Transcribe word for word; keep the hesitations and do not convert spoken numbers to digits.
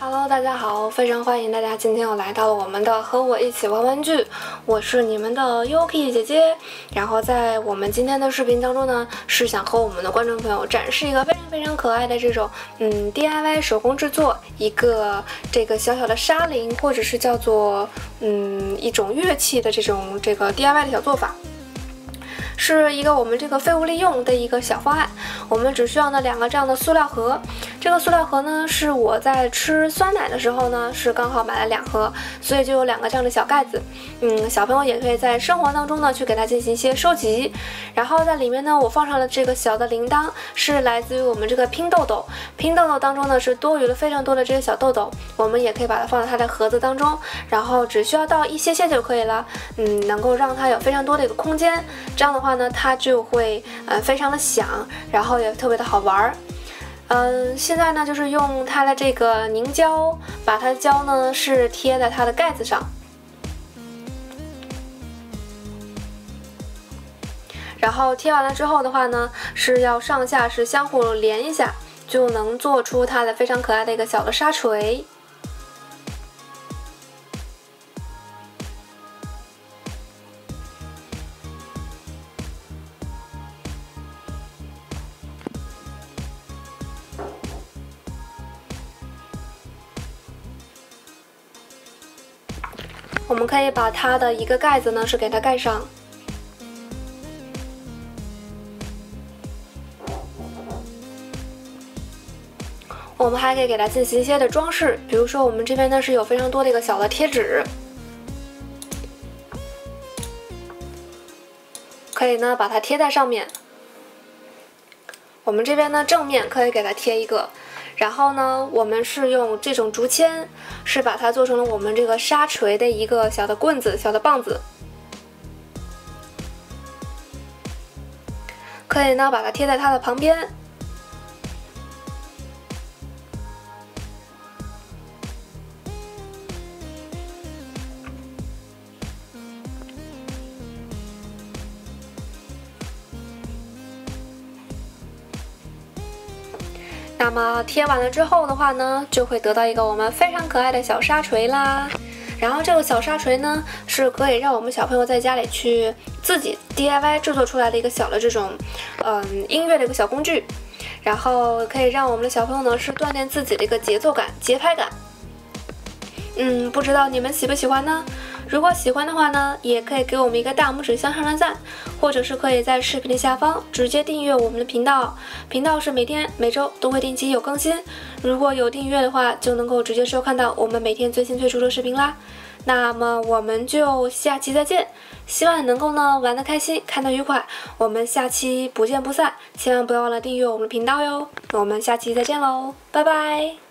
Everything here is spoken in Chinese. Hello， 大家好，非常欢迎大家今天又来到了我们的和我一起玩玩具，我是你们的 Yuki 姐姐。然后在我们今天的视频当中呢，是想和我们的观众朋友展示一个非常非常可爱的这种嗯 D I Y 手工制作一个这个小小的沙铃，或者是叫做嗯一种乐器的这种这个 D I Y 的小做法。 是一个我们这个废物利用的一个小方案，我们只需要呢两个这样的塑料盒。这个塑料盒呢是我在吃酸奶的时候呢是刚好买了两盒，所以就有两个这样的小盖子。嗯，小朋友也可以在生活当中呢去给它进行一些收集。然后在里面呢我放上了这个小的铃铛，是来自于我们这个拼豆豆。拼豆豆当中呢是多余了非常多的这些小豆豆，我们也可以把它放在它的盒子当中，然后只需要倒一些些就可以了。嗯，能够让它有非常多的一个空间。这样的话。 呢，它就会呃非常的响，然后也特别的好玩儿。嗯、呃，现在呢就是用它的这个凝胶，把它的胶呢是贴在它的盖子上，然后贴完了之后的话呢，是要上下是相互连一下，就能做出它的非常可爱的一个小的沙锤。 我们可以把它的一个盖子呢，是给它盖上。我们还可以给它进行一些的装饰，比如说我们这边呢是有非常多的一个小的贴纸，可以呢把它贴在上面。我们这边呢正面可以给它贴一个。 然后呢，我们是用这种竹签，是把它做成了我们这个沙锤的一个小的棍子、小的棒子，可以呢把它贴在它的旁边。那么贴完了之后的话呢，就会得到一个我们非常可爱的小沙锤啦。然后这个小沙锤呢，是可以让我们小朋友在家里去自己 D I Y 制作出来的一个小的这种，嗯，音乐的一个小工具。然后可以让我们的小朋友呢是锻炼自己的一个节奏感、节拍感。嗯，不知道你们喜不喜欢呢？ 如果喜欢的话呢，也可以给我们一个大拇指向上的赞，或者是可以在视频的下方直接订阅我们的频道。频道是每天、每周都会定期有更新，如果有订阅的话，就能够直接收看到我们每天最新最出的视频啦。那么我们就下期再见，希望能够呢玩得开心，看得愉快。我们下期不见不散，千万不要忘了订阅我们的频道哟。我们下期再见喽，拜拜。